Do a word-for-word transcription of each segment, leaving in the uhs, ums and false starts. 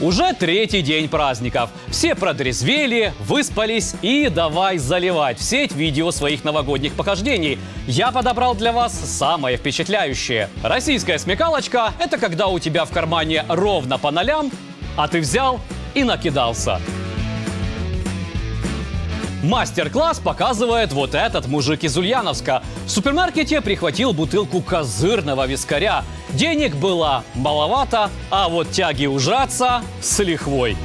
Уже третий день праздников. Все продрезвели, выспались и давай заливать в сеть видео своих новогодних похождений. Я подобрал для вас самое впечатляющее. Российская смекалочка – это когда у тебя в кармане ровно по нолям, а ты взял и накидался. Мастер-класс показывает вот этот мужик из Ульяновска. В супермаркете прихватил бутылку козырного вискаря. Денег было маловато, а вот тяги ужаться с лихвой.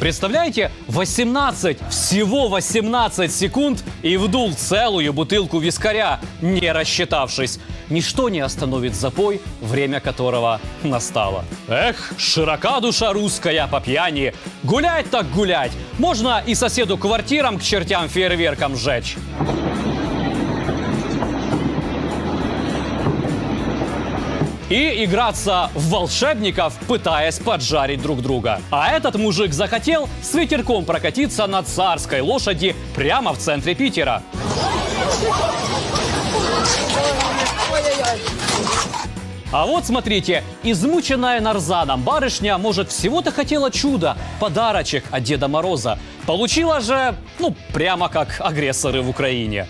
Представляете, восемнадцать, всего восемнадцать секунд и вдул целую бутылку вискаря, не рассчитавшись. Ничто не остановит запой, время которого настало. Эх, широка душа русская по пьяни. Гулять так гулять. Можно и соседу квартирам к чертям фейерверком сжечь. И играться в волшебников, пытаясь поджарить друг друга. А этот мужик захотел с ветерком прокатиться на царской лошади прямо в центре Питера. А вот смотрите, измученная нарзаном барышня, может, всего-то хотела чуда, подарочек от Деда Мороза. Получила же, ну, прямо как агрессоры в Украине.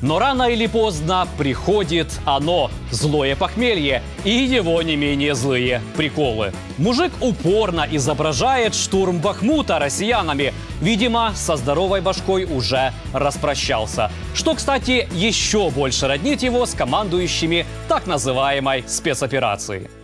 Но рано или поздно приходит оно, злое похмелье, и его не менее злые приколы. Мужик упорно изображает штурм Бахмута россиянами. Видимо, со здоровой башкой уже распрощался. Что, кстати, еще больше роднит его с командующими так называемой спецоперации.